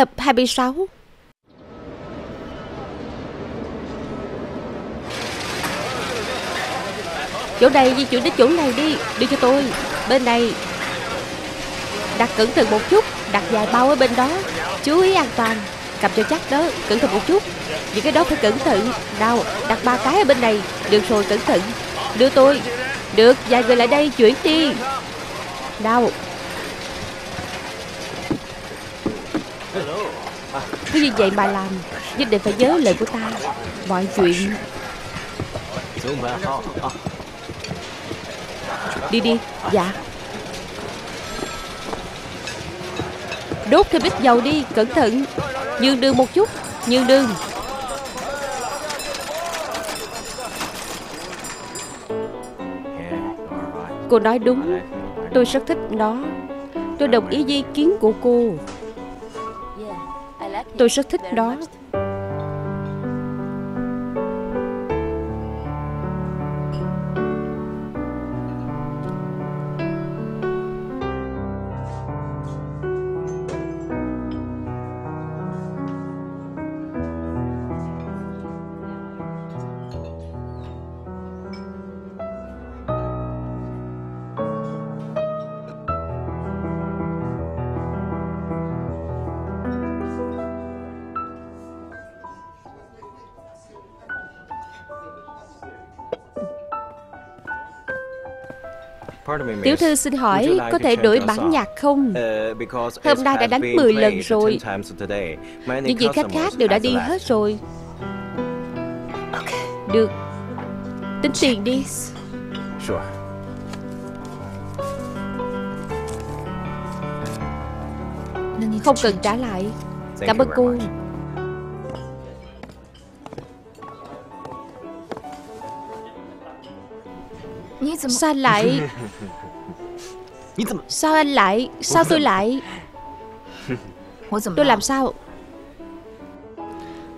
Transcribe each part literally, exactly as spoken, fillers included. Tập hai mươi sáu. Chỗ này di chuyển đến chỗ này đi. Đi cho tôi. Bên này. Đặt cẩn thận một chút. Đặt vài bao ở bên đó. Chú ý an toàn. Cầm cho chắc đó. Cẩn thận một chút. Những cái đó phải cẩn thận. Nào, đặt ba cái ở bên này. Được rồi, cẩn thận. Đưa tôi. Được, vài người lại đây chuyển đi. Nào. Cứ như vậy mà làm. Nhất định phải nhớ lời của ta. Mọi chuyện. Đi đi. Dạ. Đốt thêm ít dầu đi. Cẩn thận. Nhường đường một chút. Nhường đường. Cô nói đúng. Tôi rất thích nó. Tôi đồng ý với ý kiến của cô. Tôi rất thích nó. Tiểu thư xin hỏi, có thể đổi bản nhạc không? Hôm nay đã đánh mười lần rồi. Những vị khách khác đều đã đi hết rồi. Được. Tính tiền đi. Không cần trả lại. Cảm ơn cô. Sao lại? Sao anh lại? Sao tôi lại? Tôi làm sao?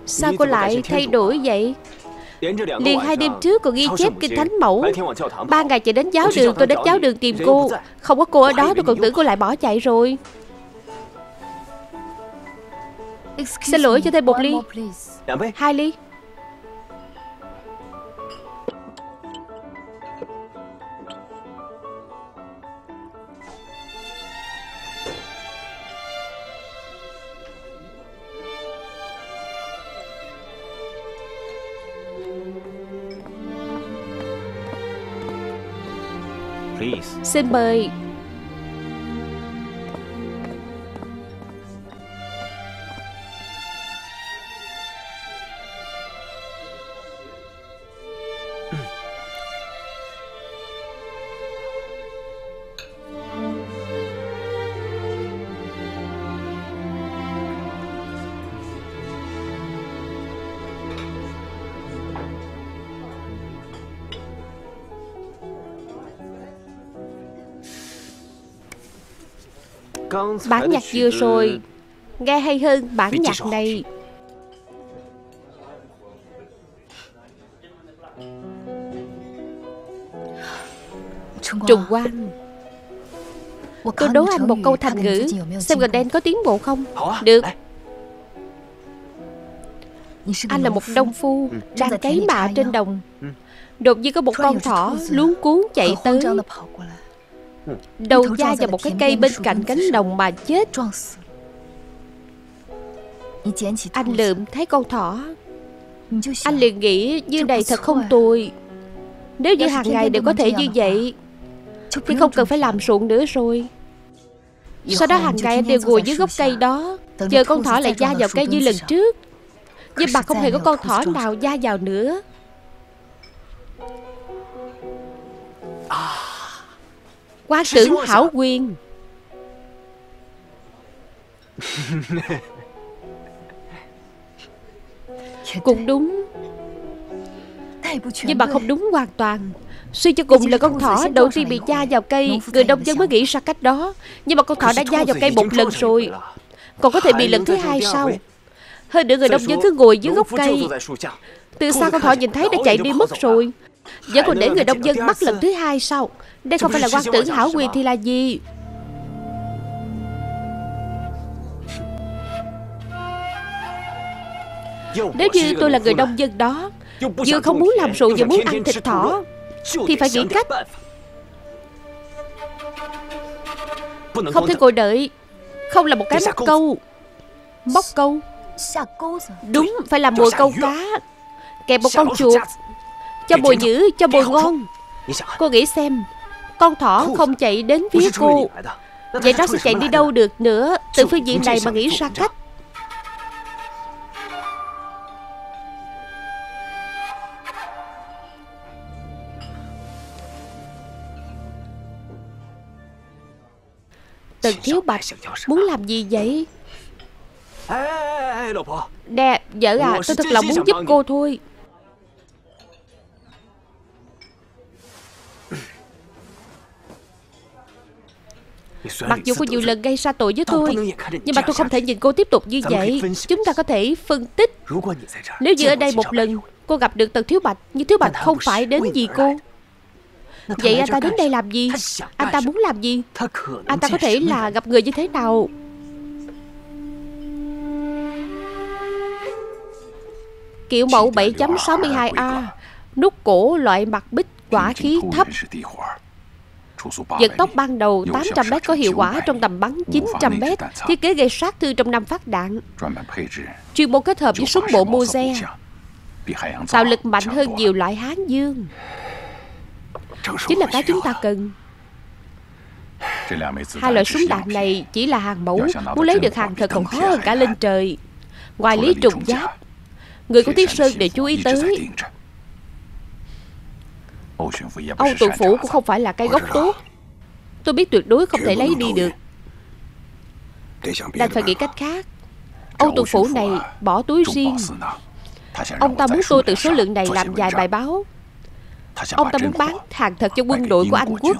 Sao cô lại thay đổi vậy? Liền hai đêm trước còn ghi chép kinh thánh mẫu. Ba ngày chạy đến giáo đường. Tôi đến giáo đường tìm cô. Không có cô ở đó tôi còn tưởng cô lại bỏ chạy rồi. Xin lỗi, cho thêm một ly. Hai ly. Xin mời. Bản nhạc vừa rồi nghe hay hơn bản nhạc này. Trùng Quang, tôi đố anh một câu thành ngữ, xem gần đây có tiến bộ không. Được. Anh là một nông phu đang cấy mạ trên đồng. Đột nhiên có một con thỏ luống cuốn chạy tới, đầu da vào một cái cây bên cạnh cánh đồng mà chết. Anh lượm thấy con thỏ, anh liền nghĩ như này thật không tồi. Nếu như hàng ngày đều có thể như vậy thì không cần phải làm ruộng nữa rồi. Sau đó hàng ngày anh đều ngồi dưới gốc cây đó, chờ con thỏ lại da vào cây như lần trước. Nhưng mà không hề có con thỏ nào da vào nữa. Quá tưởng hảo quyền. Cũng đúng, nhưng mà không đúng hoàn toàn. Suy cho cùng là con thỏ đầu tiên bị da vào cây, người nông dân mới nghĩ ra cách đó. Nhưng mà con thỏ đã da vào cây một lần rồi, còn có thể bị lần thứ hai sao? Hơn nữa người nông dân cứ ngồi dưới gốc cây, từ xa con thỏ nhìn thấy đã chạy đi mất rồi. Vẫn còn để người nông dân bắt lần thứ hai sao? Đây không phải là quan tưởng hảo quyền thì là gì? Nếu như tôi là người nông dân đó, vừa không muốn làm ruộng vừa muốn ăn thịt thỏ, thì phải nghĩ cách. Không thể ngồi đợi. Không là một cái móc câu. Móc câu. Đúng, phải làm mồi câu cá, kẹp một con chuột, cho bồi nhữ, cho bồi ngon. Cô nghĩ xem, con thỏ không chạy đến phía cô, vậy nó sẽ chạy đi đâu được nữa? Từ phương diện này mà nghĩ ra cách. Tần Thiếu Bạch muốn làm gì vậy? Nè, vợ à, tôi thật lòng muốn giúp cô thôi. Mặc dù có nhiều lần gây ra tội với tôi, nhưng mà tôi không thể nhìn cô tiếp tục như vậy. Chúng ta có thể phân tích. Nếu như ở đây một lần cô gặp được Tần Thiếu Bạch, nhưng Thiếu Bạch không phải đến vì cô, vậy anh ta đến đây làm gì? Anh ta muốn làm gì? Anh ta có thể là gặp người như thế nào? Kiểu mẫu bảy chấm sáu mươi hai A, nút cổ loại mặt bích, quả khí thấp. Vận tốc ban đầu tám trăm mét có hiệu quả trong tầm bắn chín trăm mét, thiết kế gây sát thương trong năm phát đạn. Chuyên môn kết hợp với súng bộ Moser, tạo lực mạnh hơn nhiều loại Hán Dương. Chính là cái chúng ta cần. Hai loại súng đạn này chỉ là hàng mẫu, muốn lấy được hàng thật còn khó hơn cả lên trời. Ngoài Lý Trùng Giáp, người của Thiết Sơn để chú ý tới, Âu Tù Phủ cũng không phải là cái gốc tốt. Tôi biết tuyệt đối không thể lấy đi được, đành phải nghĩ cách khác. Âu Tù Phủ này bỏ túi riêng. Ông ta muốn tôi từ số lượng này làm vài bài báo. Ông ta muốn bán hàng thật cho quân đội của Anh Quốc.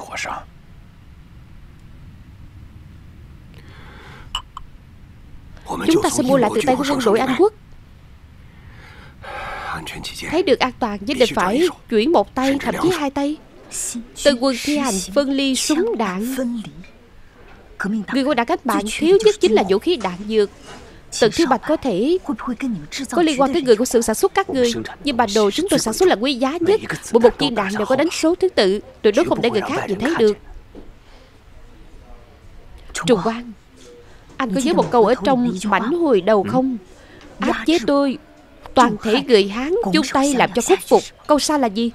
Chúng ta sẽ mua lại từ tay của quân đội Anh Quốc. Thấy được an toàn nhất định phải chuyển một tay, thậm chí hai tay. Từ quân thi hành phân ly súng đạn. Người của đảng cách mạng thiếu nhất chính là vũ khí đạn dược. Tần Thiếu Bạch có thể có liên quan tới người của sự sản xuất các người, nhưng bản đồ chúng tôi sản xuất là quý giá nhất. Mỗi một viên đạn đều có đánh số thứ tự, tuyệt đối không để người khác nhìn thấy được. Trùng Quang, anh có nhớ một câu ở trong mảnh hồi đầu không? Áp chế tôi, toàn thể người Hán chung tay làm cho khuất phục. Câu sau là gì?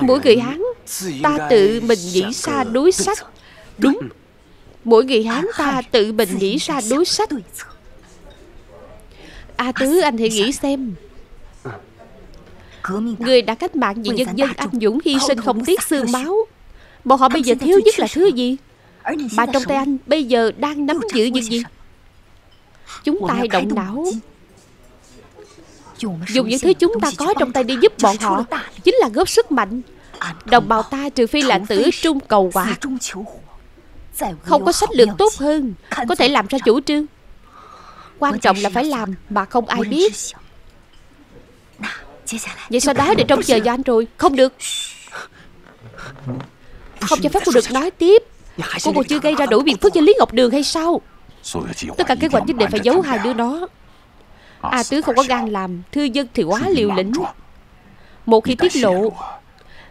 Mỗi người Hán ta tự mình nghĩ ra đối sách. Đúng, mỗi người Hán ta tự mình nghĩ ra đối sách. A Tứ, anh hãy nghĩ xem, người đã cách mạng vì nhân dân anh dũng hy sinh không tiếc xương máu, bọn họ bây giờ thiếu nhất là thứ gì? Mà trong tay anh bây giờ đang nắm giữ những gì? Chúng ta hãy động não, dùng những thứ chúng ta có trong tay đi giúp bọn họ, chính là góp sức mạnh. Đồng bào ta trừ phi là tử trung cầu quả, không có sách lược tốt hơn, có thể làm ra chủ trương. Quan trọng là phải làm mà không ai biết. Vậy sau đó để trông chờ do anh rồi. Không được, không cho phép cô được nói tiếp. Cô còn chưa gây ra đủ biện pháp cho Lý Ngọc Đường hay sao? Tất cả kế hoạch nhất định phải giấu hai đứa đó. A Tứ không có gan làm, thư dân thì quá liều lĩnh. Một khi tiết lộ,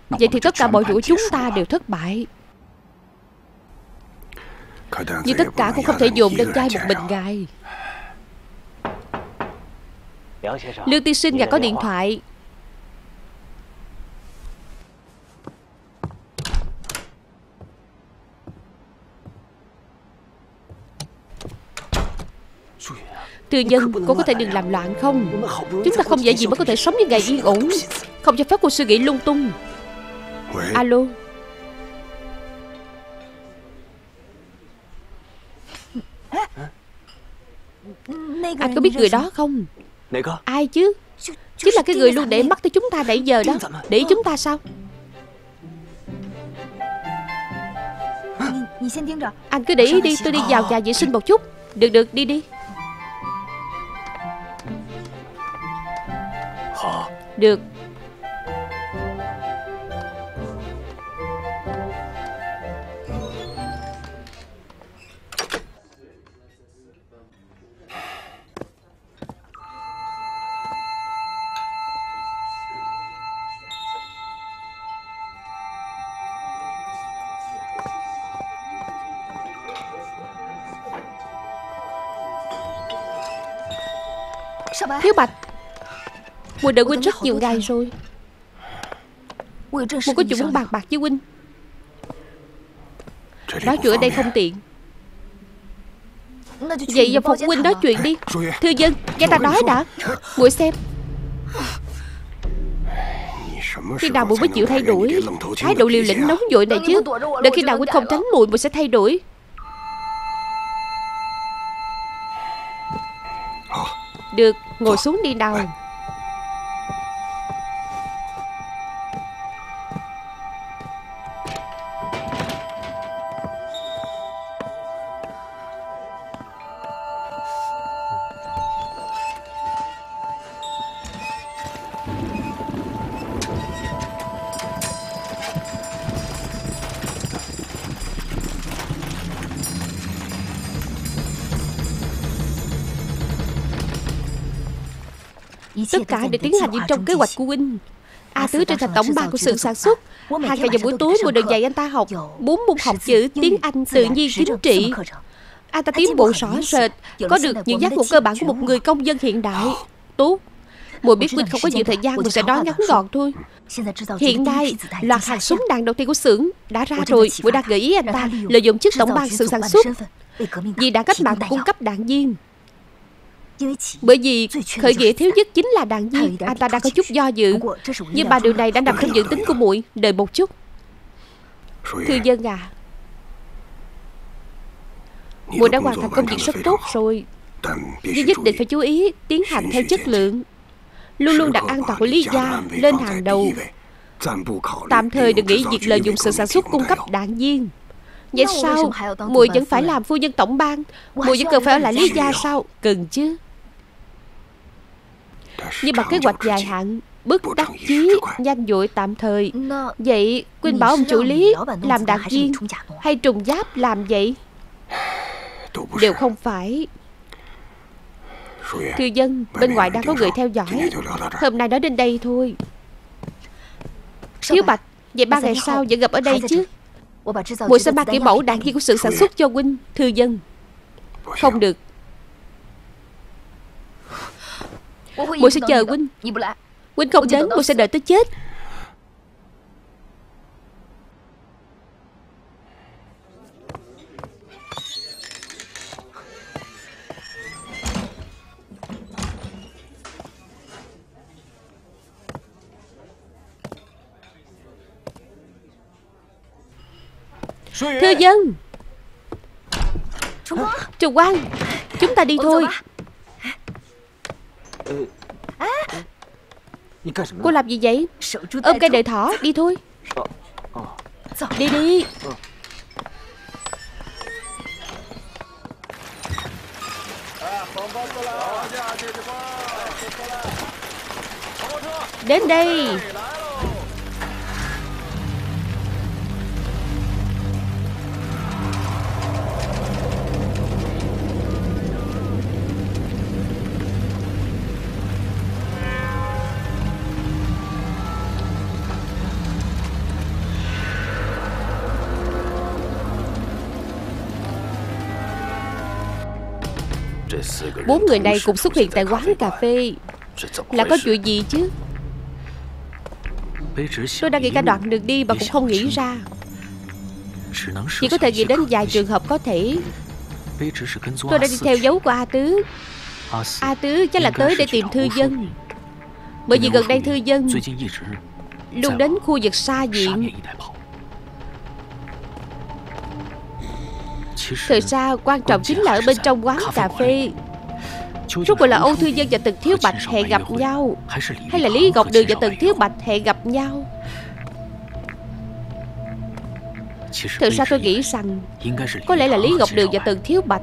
vậy thì tất cả mọi vụ chúng ta đều thất bại. Nhưng tất cả cũng không thể dồn lên vai một mình ngài. Lương tiên sinh, ngài có điện thoại. Tư nhân, cô có thể đừng làm loạn không? Chúng ta không dễ gì mới có thể sống với ngày yên ổn. Không cho phép cô suy nghĩ lung tung. Alo. Anh có biết người đó không? Ai chứ? Chính là cái người luôn để mắt tới chúng ta nãy giờ đó. Để chúng ta sao? Anh cứ để ý đi, tôi đi vào nhà vệ sinh một chút. Được được, đi đi. Được. Thiếu Bạch, Quỳnh đợi Quỳnh rất nhiều ngày rồi. Quỳnh có chuyện muốn bàn bạc với Quỳnh. Nói chuyện ở đây không tiện. Vậy vào phòng Quỳnh nói chuyện đi. Thư dân, nghe ta nói đã. Muội xem, khi nào muội mới chịu thay đổi thái độ liều lĩnh nóng vội này chứ? Để khi nào Quỳnh không tránh muội, muội sẽ thay đổi. Được, ngồi xuống đi nào. Tất cả để tiến hành như trong kế hoạch của huynh. A Tứ trở thành tổng ba của sự sản xuất. Hàng ngày vào buổi tối muội được dạy anh ta học bốn môn học chữ, tiếng Anh, tự nhiên, chính trị. Anh ta tiến bộ rõ rệt, có được những giác ngộ cơ bản của một người công dân hiện đại. Tốt. Muội biết huynh không có nhiều thời gian, muội sẽ nói ngắn gọn thôi. Hiện nay loạt hàng súng đạn đầu tiên của xưởng đã ra rồi. Muội đang gợi ý anh ta lợi dụng chức tổng ban sự sản xuất vì đã cách mạng cung cấp đạn viên. Bởi vì khởi nghĩa thiếu nhất chính là đạn viên. Anh ta đã có chút do dự, nhưng ba điều này đã nằm trong dự tính của muội. Đợi một chút. Thư dân à, muội đã hoàn thành công việc rất tốt rồi, nhưng nhất định phải chú ý tiến hành theo chất lượng, luôn luôn đặt an toàn của Lý gia lên hàng đầu. Tạm thời đừng nghĩ việc lợi dụng sự sản xuất cung cấp đạn viên. Vậy sao muội vẫn phải làm phu nhân tổng ban? Muội vẫn cần phải ở lại Lý gia sao? Cần chứ. Nhưng mà kế hoạch dài hạn, bất đắc chí, nhanh vội tạm thời. Vậy Quỳnh bảo ông chủ Lý làm đạn viên hay trùng giáp làm vậy? Đều không phải. Thư dân, bên ngoài đang có người theo dõi. Hôm nay nói đến đây thôi. Thiếu Bạch, vậy ba ngày sau vẫn gặp ở đây chứ? Muội sẽ ba kiểu mẫu đạn viên của sự sản xuất cho huynh. Thư dân, không được. Muội sẽ chờ huynh. Huynh không đến, muội sẽ đợi tới chết. Thư dân, Trùng Quang, chúng ta đi thôi. Cô làm gì vậy? Ôm cây đợi thỏ, đi thôi. Đi đi. Đến đây. Bốn người này cũng xuất hiện tại quán cà phê. Là có chuyện gì chứ? Tôi đã nghĩ cả đoạn đường đi mà cũng không nghĩ ra. Chỉ có thể nghĩ đến vài trường hợp có thể. Tôi đã đi theo dấu của A Tứ. A Tứ chắc là tới để tìm Thư Dân, bởi vì gần đây Thư Dân luôn đến khu vực xa diện. Thời gian quan trọng chính là ở bên trong quán cà phê. Rốt cuộc là Âu Thư Dân và Tần Thiếu Bạch hẹn gặp nhau, hay là Lý Ngọc Đường và Tần Thiếu Bạch hẹn gặp nhau? Thực ra tôi nghĩ rằng có lẽ là Lý Ngọc Đường và Tần Thiếu Bạch,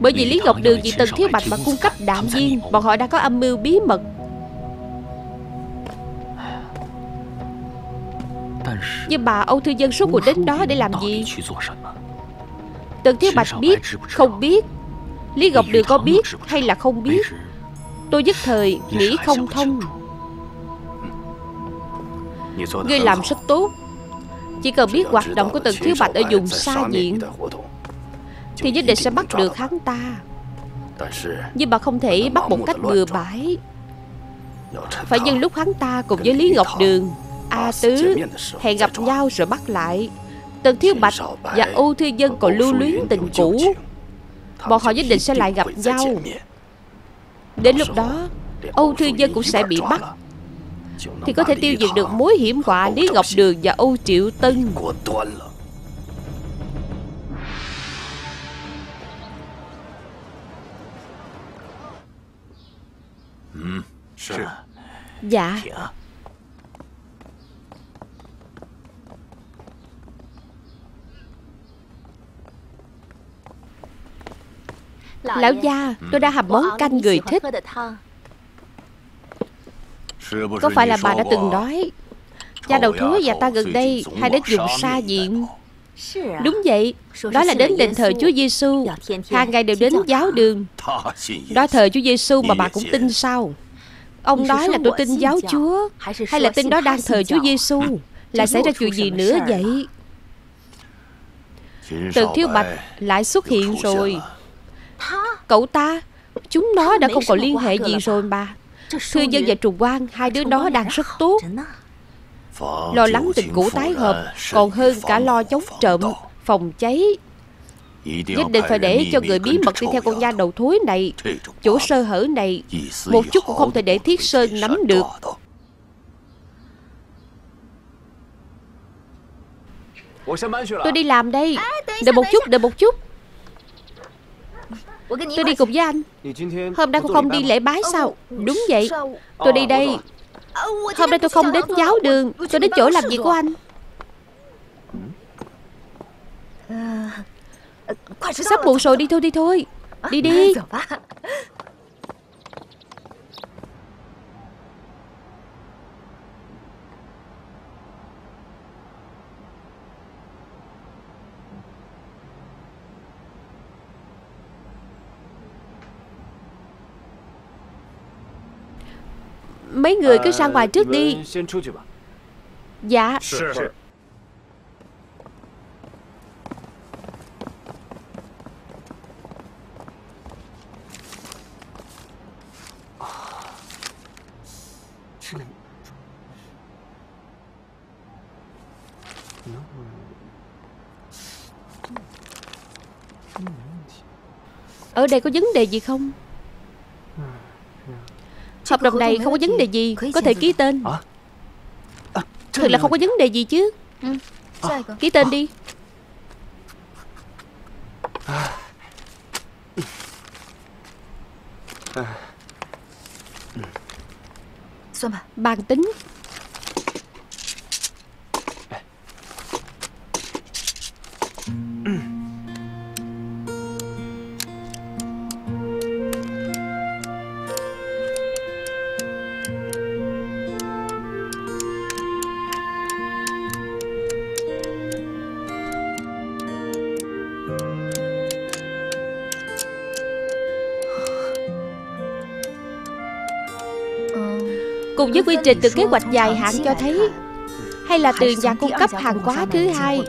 bởi vì Lý Ngọc Đường vì Tần Thiếu Bạch mà cung cấp đạn viên. Bọn họ đã có âm mưu bí mật. Nhưng mà Âu Thư Dân suốt cuộc đến đó để làm gì? Tần Thiếu Bạch biết, không biết. Lý Ngọc Đường có biết hay là không biết? Tôi nhất thời nghĩ không thông. Ngươi làm rất tốt. Chỉ cần biết hoạt động của Tần Thiếu Bạch ở vùng xa diện thì nhất định sẽ bắt được hắn ta. Nhưng mà không thể bắt một cách bừa bãi. Phải nhân lúc hắn ta cùng với Lý Ngọc Đường, A Tứ hẹn gặp nhau rồi bắt lại. Tần Thiếu Bạch và Âu Thư Dân còn lưu luyến tình cũ. Bọn họ nhất định sẽ lại gặp nhau. Đến lúc đó Âu Thư Dân cũng sẽ bị bắt, thì có thể tiêu diệt được mối hiểm họa Lý Ngọc Đường và Âu Triệu Tân. Dạ. Lão gia, tôi đã hầm món canh người thích. Có phải là bà đã từng nói nhà đầu thú và ta gần đây hay đến dùng sa diện? Đúng vậy, đó là đến đền thờ Chúa Giêsu, hàng ngày đều đến giáo đường. Đó thờ Chúa Giêsu mà bà cũng tin sao? Ông nói là tôi tin giáo Chúa hay là tin đó đang thờ Chúa Giêsu? Lại xảy ra chuyện gì nữa vậy? Từ Thiếu Bạch lại xuất hiện rồi. Cậu ta, chúng nó đã không còn liên hệ gì rồi mà. Thư Dân và Trùng Quang, hai đứa đó đang rất tốt. Lo lắng tình cũ tái hợp còn hơn cả lo chống trộm, phòng cháy. Nhất định phải để cho người bí mật đi theo con nha đầu thối này. Chỗ sơ hở này một chút cũng không thể để Thiết Sơn nắm được. Tôi đi làm đây. Đợi một chút, đợi một chút. Tôi đi cùng với anh. Hôm nay cô không đi lễ bái sao? Đúng vậy, tôi đi đây. Hôm nay tôi không đến giáo đường, tôi đến chỗ làm việc của anh. Sắp muộn rồi, đi thôi, đi thôi. Đi đi. Mấy người cứ ra ngoài trước đi. Dạ. Ở đây có vấn đề gì không? Hợp đồng này không có vấn đề gì, có thể ký tên. Thật là không có vấn đề gì chứ. Ừ. Ký tên đi. Bàn tính. Cùng với quy trình từ kế hoạch dài hạn cho thấy, hay là từ nhà cung cấp hàng hóa thứ hai,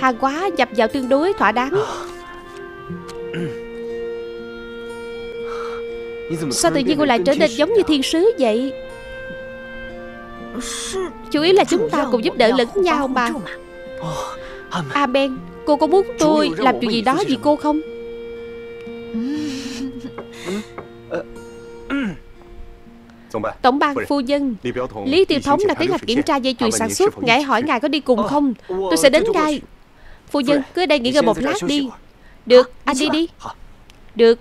hàng hóa nhập vào tương đối thỏa đáng. Sao tự nhiên cô lại trở nên giống như thiên sứ vậy? Chủ yếu là chúng ta cùng giúp đỡ lẫn nhau mà. A Ben, cô có muốn tôi làm chuyện gì đó vì cô không? Tổng ban, phu nhân, Lý Tiêu Thống đã tiến hành kiểm tra dây chuyền sản xuất. Ngài hỏi ngài có đi cùng không? Tôi sẽ đến ngay. Phu nhân, cứ ở đây nghỉ ngơi một lát đi. Được, anh đi đi. Được.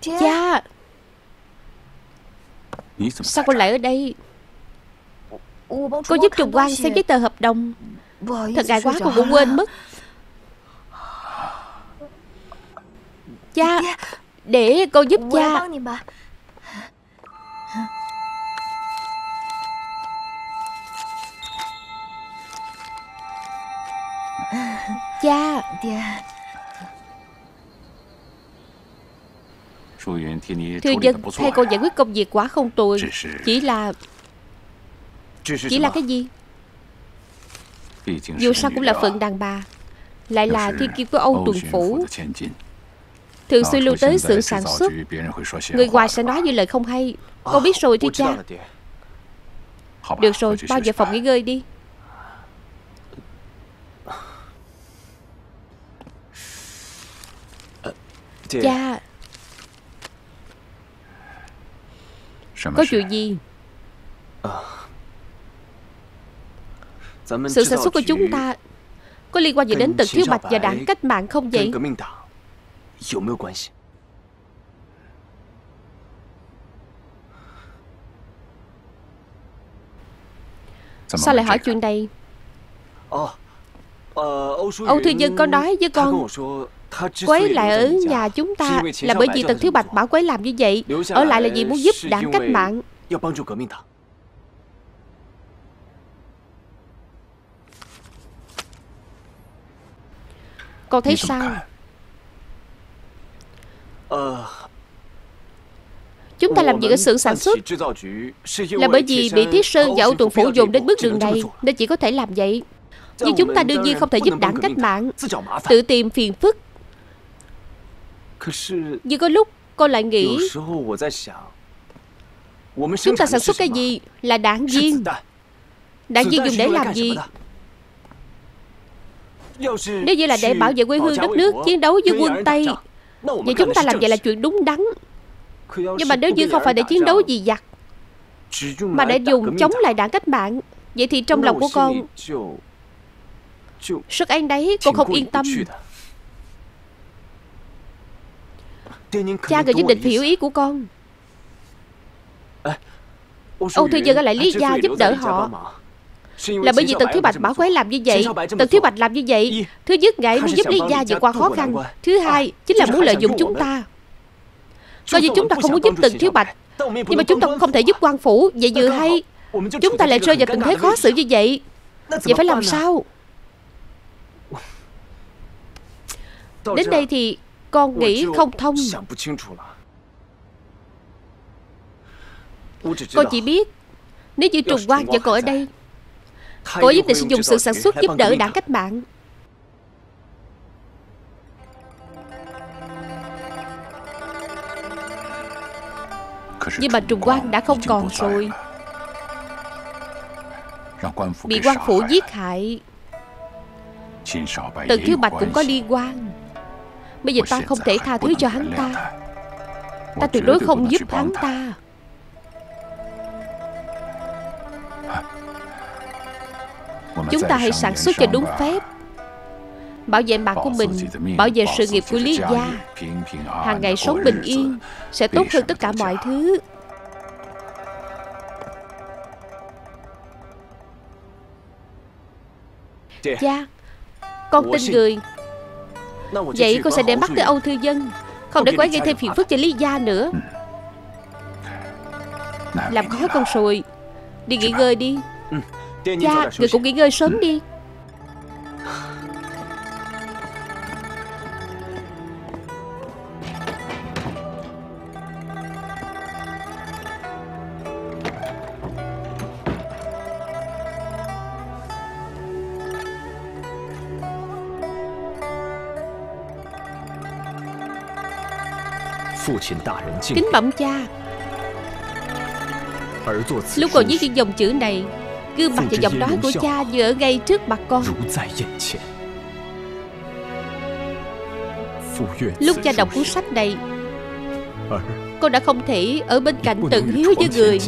Cha, sao cô lại ở đây? Cô giúp Trùng Quang xem giấy tờ hợp đồng. Thật ngại quá, cô cũng quên mất. Cha, để cô giúp cha. Cha, thư dân thay cô giải quyết công việc quá không tồi. Chỉ là Chỉ là cái gì? Dù sao cũng là phận đàn bà, lại là thiên kim của Âu Tuần Phủ, thường xuyên lưu tới xưởng sản xuất, người ngoài sẽ nói như lời không hay. Con biết rồi thưa cha. Được rồi, bao giờ phòng nghỉ ngơi đi. Cha, có chuyện gì? Sự sản xuất của chúng ta có liên quan gì đến Tần Thiếu Bạch và đảng cách mạng không vậy? Sao lại hỏi chuyện này? Âu Thư Dân có nói với con, cô ấy lại ở nhà chúng ta là bởi vì Tần Thiếu Bạch bảo cô ấy làm như vậy, ở lại là vì muốn giúp đảng cách mạng. Con thấy sao? Chúng ta làm việc ở xưởng sản xuất là bởi vì bị Thiết Sơn và Âu Tuần Phủ dồn đến bước đường này nên chỉ có thể làm vậy. Nhưng chúng ta đương nhiên không thể giúp đảng cách mạng, tự tìm phiền phức. Nhưng có lúc con lại nghĩ, chúng ta sản xuất cái gì? Là đảng viên. Đảng viên dùng để làm gì? Nếu như là để bảo vệ quê hương đất nước, chiến đấu với quân Tây, vậy chúng ta làm vậy là chuyện đúng đắn. Nhưng mà nếu như không phải để chiến đấu gì giặc, mà để dùng chống lại đảng cách mạng, vậy thì trong lòng của con sức án đấy, con không yên tâm. Cha người nhất định hiểu ý của con. Âu Thư Dân ở lại Lý gia giúp đỡ họ là bởi vì Tần Thiếu Bạch bảo cô ấy làm như vậy. Tần Thiếu Bạch làm như vậy, thứ nhất ngài muốn giúp Lý gia vượt qua khó khăn, thứ hai chính là muốn lợi dụng chúng ta. Coi như chúng ta không muốn giúp Tần Thiếu Bạch, nhưng mà chúng ta cũng không thể giúp quan phủ. Vậy vừa hay chúng ta lại rơi vào tình thế khó xử như vậy. Vậy phải làm sao? Đến đây thì con nghĩ không thông. Con chỉ biết nếu như Trùng Quang vẫn còn ở đây, cô ấy nhất định sẽ dùng sự sản xuất giúp đỡ đảng cách mạng. Nhưng mà Trùng Quang đã không còn rồi, bị quan phủ giết hại. Tần Thiếu Bạch cũng có liên quan. Bây giờ ta không thể tha thứ cho hắn ta. Ta tuyệt đối không giúp hắn ta. Chúng ta hãy sản xuất cho đúng phép, bảo vệ mạng của mình, bảo vệ sự nghiệp của Lý gia. Hàng ngày sống bình yên sẽ tốt hơn tất cả mọi thứ. Cha, con tin người. Vậy con sẽ để bắt tới Âu Thư Dân, không để cô ấy gây thêm phiền phức cho Lý gia nữa. Làm khó con rồi, đi nghỉ ngơi đi. Cha, người cũng nghỉ ngơi sớm đi. Kính bẩm cha, lúc còn viết những dòng chữ này, gương mặt và giọng nói của cha vừa ở ngay trước mặt con. Lúc cha đọc cuốn sách này, con đã không thể ở bên cạnh Tận Hiếu với người.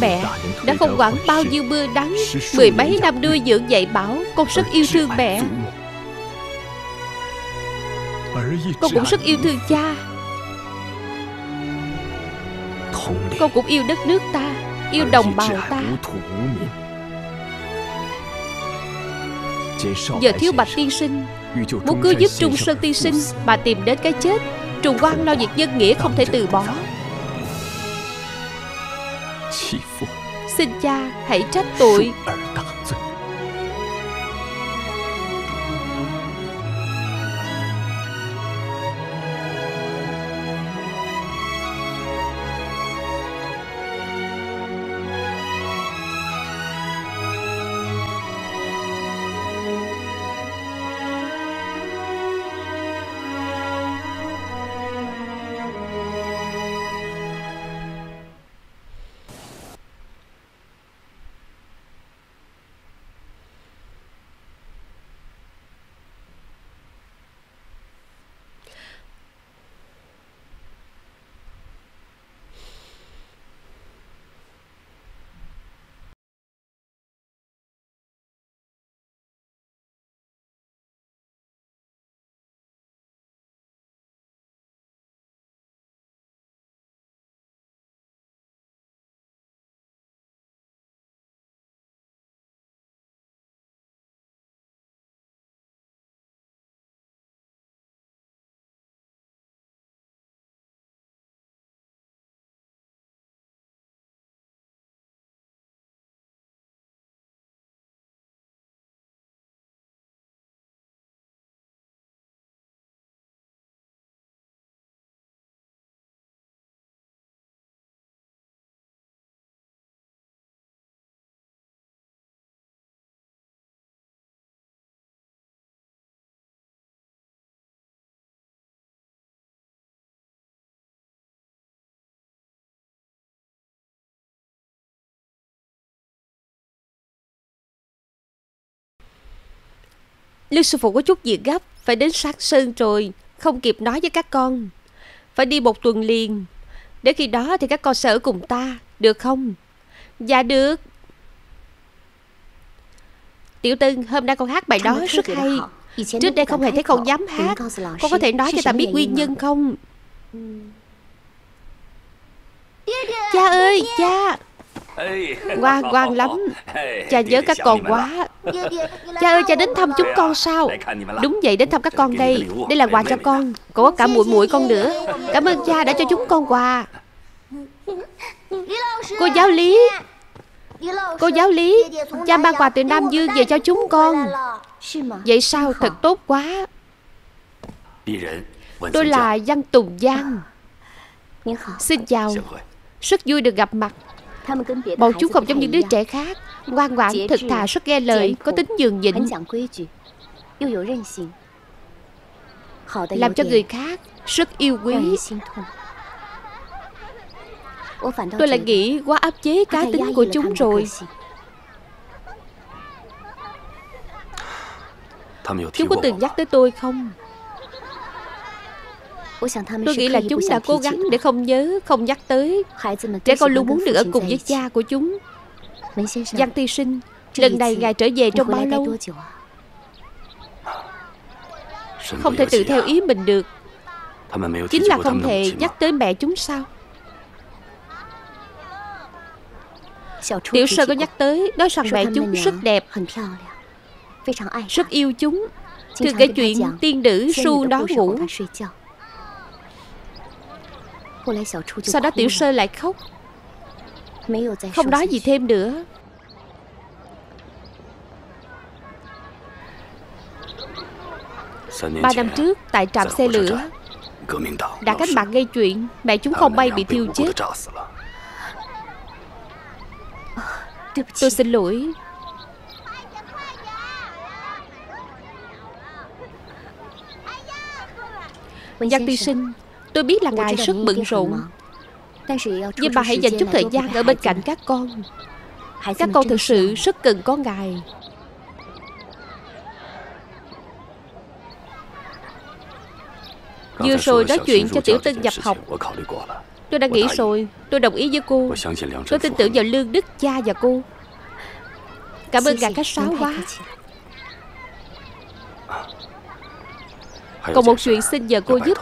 Mẹ đã không quản bao nhiêu mưa đắng, mười mấy năm nuôi dưỡng dạy bảo, con rất yêu thương mẹ. Con cũng rất yêu thương cha. Con cũng yêu đất nước ta, yêu đồng bào ta. Giờ Thiếu Bạch tiên sinh muốn cứu giúp Trung Sơn tiên sinh mà tìm đến cái chết. Trùng Quang lo việc nhân nghĩa không thể từ bỏ. Xin cha hãy trách tội. Lưu sư phụ có chút việc gấp, phải đến Sát Sơn rồi, không kịp nói với các con. Phải đi một tuần liền, để khi đó thì các con sẽ ở cùng ta, được không? Dạ được. Tiểu Tân, hôm nay con hát bài đó rất hay. Trước đây không hề thấy con dám hát. Con có thể nói cho ta biết nguyên nhân không? Cha ơi, cha! Ngoan ngoan lắm. Cha nhớ các con quá. Cha ơi, cha đến thăm chúng con sao? Đúng vậy, đến thăm các con đây. Đây là quà cho con. Còn có cả muội muội con nữa. Cảm ơn cha đã cho chúng con quà. Cô giáo Lý, cô giáo Lý, cha mang quà từ Nam Dương về cho chúng con. Vậy sao? Thật tốt quá. Tôi là Văn Tùng Giang. Xin chào. Rất vui được gặp mặt. Bọn chúng không giống những đứa trẻ khác, ngoan ngoãn, thật thà, rất nghe lời, có tính nhường nhịn, làm cho người khác rất yêu quý. Tôi lại nghĩ quá áp chế cá tính của chúng rồi. Chúng có từng nhắc tới tôi không? Tôi nghĩ là chúng đã cố gắng để không nhớ, không nhắc tới. Trẻ con luôn muốn được ở cùng với cha của chúng. Văn tiên sinh, lần này ngài trở về trong bao lâu? Không thể tự theo ý mình được. Chính là không thể nhắc tới mẹ chúng sao? Tiểu Sơn có nhắc tới, nói rằng mẹ chúng rất đẹp, rất yêu chúng, thường kể chuyện tiên nữ su đó ngủ. Sau đó Tiểu Sơ lại khóc, không nói gì thêm nữa. Ba năm trước tại trạm xe lửa đã cách mạng gây chuyện, mẹ chúng không may bị thiêu chết. Tôi xin lỗi. Văn tiên sinh, tôi biết là ngài rất bận rộn, nhưng bà hãy dành chút thời gian ở bên cạnh các con. Các con thực sự rất cần có ngài. Vừa rồi nói chuyện cho Tiểu Tân nhập học, tôi đã nghĩ rồi, tôi đồng ý với cô. Tôi tin tưởng vào lương đức cha và cô. Cảm ơn ngài khách sáo quá. Còn một chuyện xin nhờ cô giúp.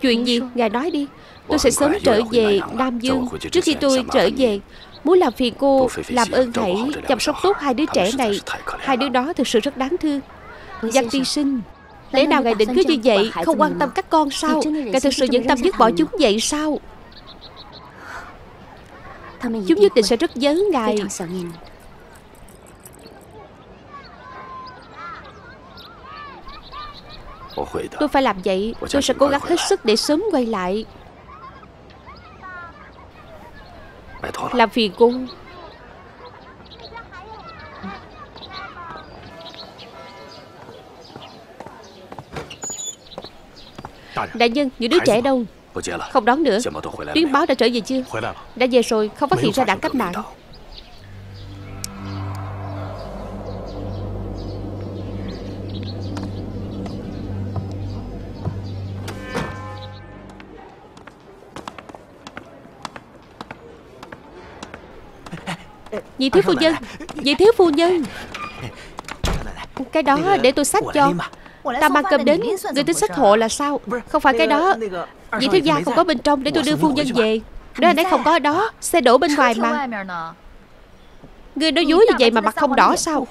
Chuyện gì? Ngài nói đi. Tôi sẽ sớm trở về Nam Dương. Trước khi tôi trở về, muốn làm phiền cô làm ơn hãy chăm sóc tốt hai đứa trẻ này. Hai đứa đó thực sự rất đáng thương. Văn tiên sinh, lẽ nào ngài định cứ như vậy, không quan tâm các con sao? Ngài thực sự vẫn tâm dứt bỏ chúng vậy sao? Chúng nhất định sẽ rất nhớ ngài. Tôi phải làm vậy. Tôi sẽ cố gắng hết sức để sớm quay lại. Làm phiền cô. Đại nhân, những đứa trẻ đâu? Không đón nữa. Tuyến báo đã trở về chưa? Đã về rồi, không phát hiện ra đảng cách mạng. Nhị thiếu phu nhân, nhị thiếu phu nhân, cái đó để tôi xách cho. Ta mang cơm đến, người tính xách hộ là sao? Không phải cái đó. Nhị thiếu gia không có bên trong để tôi đưa phu nhân về. Đó anh ấy không có ở đó, xe đổ bên ngoài mà. Người nói dối như vậy mà mặt không đỏ sao?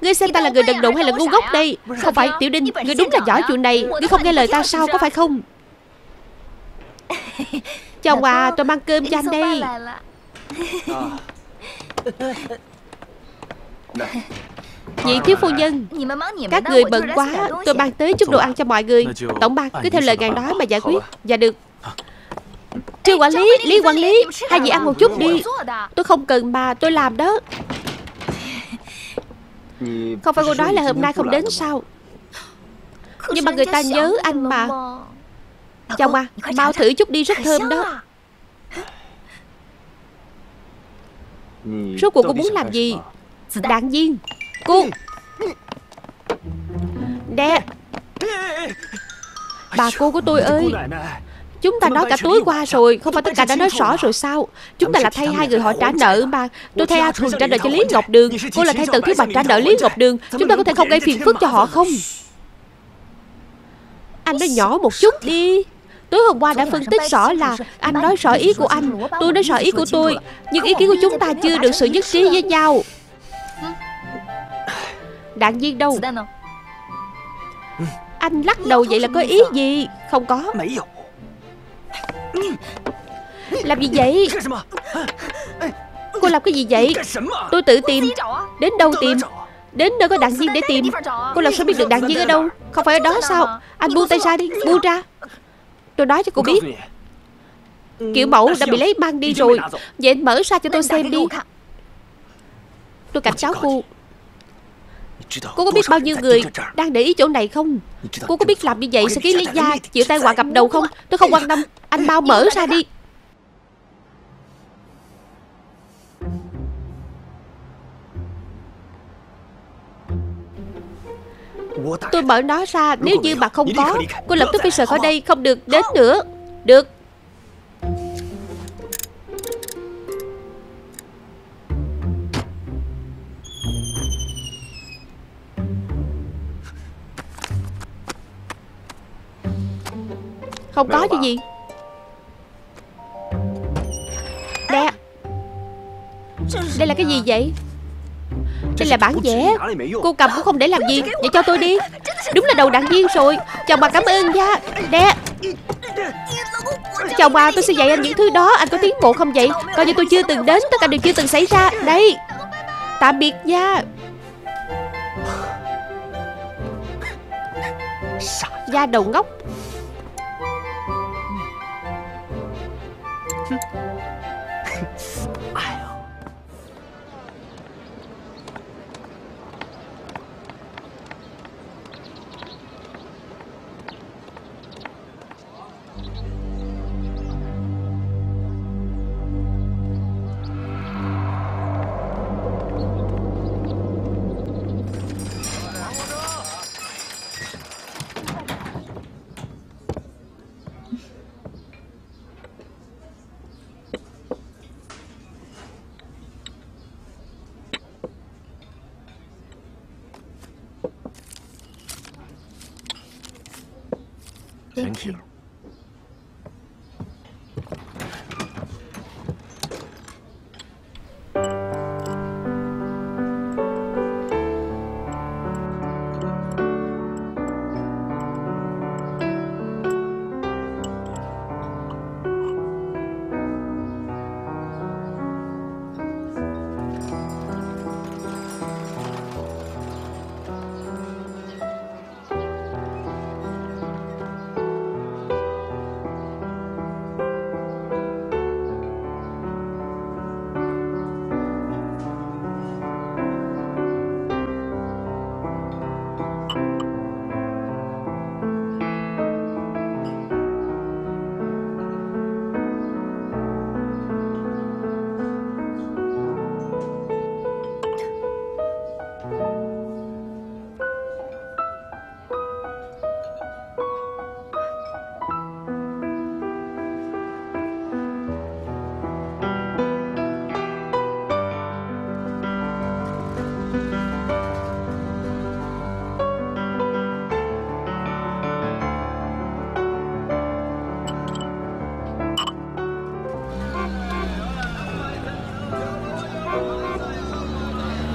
Ngươi xem ta là người đần độn hay là ngu ngốc đây? Không phải, Tiểu Đinh, ngươi đúng là giỏi chuyện này. Ngươi không nghe lời ta sao, có phải không? Chồng à, tôi mang cơm cho anh đây. Nhị thiếu phu nhân, các người bận quá, tôi mang tới chút đồ ăn cho mọi người. Tổng ban cứ theo lời ngài nói mà giải quyết. Dạ được. Trương quản lý, Lý quản lý, hai vị ăn một chút đi. Tôi không cần mà, tôi làm đó. Không phải cô nói là hôm nay không đến sao? Nhưng mà người ta nhớ anh mà. Chồng à, mau thử chút đi, rất thơm đó. Rốt cuộc cô muốn làm gì? Đạn viên, cung, nè. Bà cô của tôi ơi, chúng ta nói cả tối qua rồi, không phải tất cả đã nói rõ rồi sao? Chúng ta là thay hai người họ trả nợ mà. Tôi thay A Thuần trả nợ cho Lý Ngọc Đường, cô là thay Tự Thiết Bạch trả nợ Lý Ngọc Đường. Chúng ta có thể không gây phiền phức cho họ không? Anh nói nhỏ một chút đi. Tối hôm qua đã phân tích rõ là anh nói rõ ý của anh, tôi nói rõ ý của tôi, nhưng ý kiến của chúng ta chưa được sự nhất trí với nhau. Đạn viên đâu? Anh lắc đầu vậy là có ý gì? Không có. Làm gì vậy? Cô làm cái gì vậy? Tôi tự tìm. Đến đâu tìm? Đến nơi có đạn viên để tìm. Cô làm sao biết được đạn viên ở đâu? Không phải ở đó sao? Anh buông tay ra đi, buông ra. Tôi nói cho cô biết, kiểu mẫu đã bị lấy mang đi rồi. Vậy anh mở ra cho tôi xem đi. Tôi cảnh cáo cô. Cô có biết bao nhiêu người đang để ý chỗ này không? Cô có biết làm như vậy sẽ khiến Lý gia chịu tai họa gặp đầu không? Tôi không quan tâm. Anh mau mở ra đi. Tôi mở nó ra. Nếu như bà không có, cô lập tức phải rời khỏi đây. Không được đến nữa. Được. Không có chứ gì. Nè, đây là cái gì vậy? Đây là bản vẽ. Cô cầm cũng không để làm gì. Vậy cho tôi đi. Đúng là đầu đảng viên rồi. Chồng bà cảm ơn nha. Nè. Chồng bà, tôi sẽ dạy anh những thứ đó. Anh có tiến bộ không vậy? Coi như tôi chưa từng đến. Tất cả đều chưa từng xảy ra. Đây. Tạm biệt nha. Da đầu ngốc. Thank you.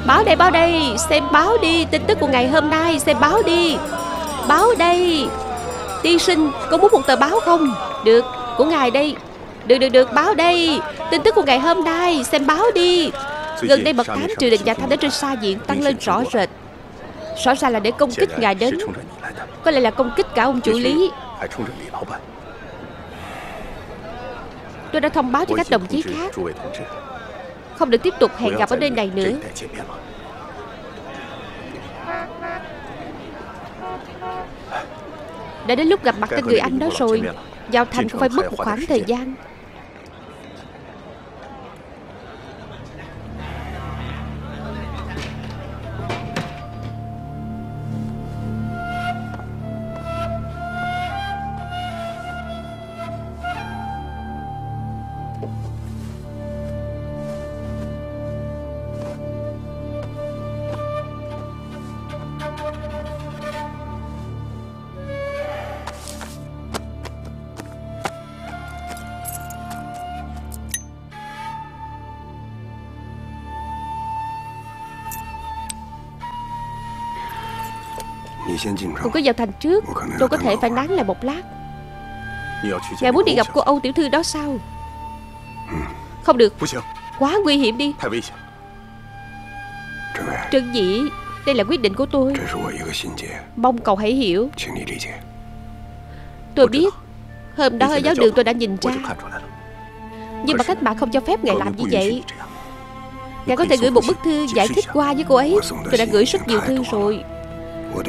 Báo đây, báo đây, xem báo đi. Tin tức của ngày hôm nay, xem báo đi. Báo đây. Tiên sinh, có muốn một tờ báo không? Được, của ngài đây. Được, được, được, báo đây. Tin tức của ngày hôm nay, xem báo đi. Gần đây mật thám Trừ Đình và Thanh đến trên xa diện tăng lên rõ rệt. Rõ ràng là để công kích ngài đến. Có lẽ là công kích cả ông chủ Lý. Tôi đã thông báo cho các đồng chí khác không được tiếp tục hẹn gặp ở nơi này nữa. Đã đến lúc gặp mặt tên người anh đó rồi. Vào thành cũng phải mất một khoảng thời gian. Không có vào thành trước, tôi có thể phải nán lại một lát. Ngài muốn đi gặp cô Âu tiểu thư đó sao? Không được, quá nguy hiểm đi. Trần Dĩ, đây là quyết định của tôi. Mong cậu hãy hiểu. Tôi biết, hôm đó ở giáo đường tôi đã nhìn ra. Nhưng mà cách mạng không cho phép ngài làm như vậy. Ngài có thể gửi một bức thư giải thích qua với cô ấy. Tôi đã gửi rất nhiều thư rồi.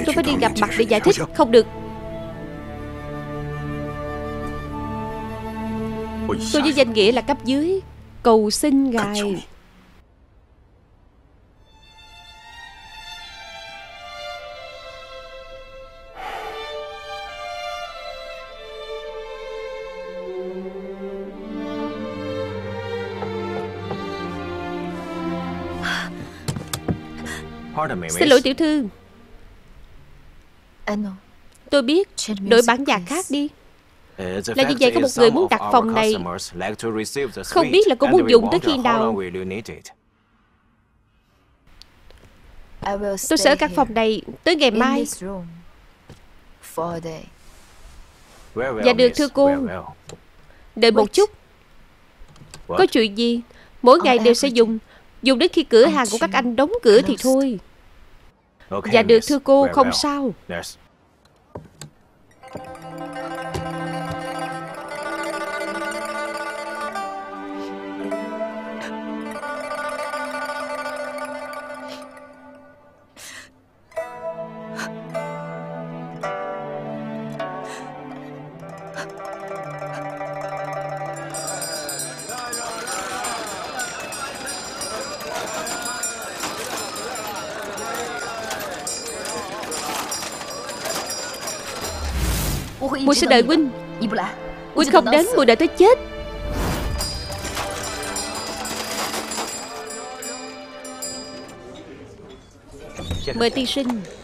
Tôi phải đi gặp mặt để giải thích. Không được. Tôi với danh nghĩa là cấp dưới cầu xin ngài. Xin lỗi tiểu thư. Tôi biết, đổi bản nhạc khác đi. Là như vậy, có một người muốn đặt phòng này. Không biết là cô muốn dùng tới khi nào. Tôi sẽ ở căn phòng này tới ngày mai. Dạ được thưa cô. Đợi một chút. Có chuyện gì? Mỗi ngày đều sẽ dùng. Dùng đến khi cửa hàng của các anh đóng cửa thì thôi. Dạ được thưa cô, không sao. Mùi sẽ đợi huynh. Huynh không đến, mùi đợi tới chết. Mời tiên sinh.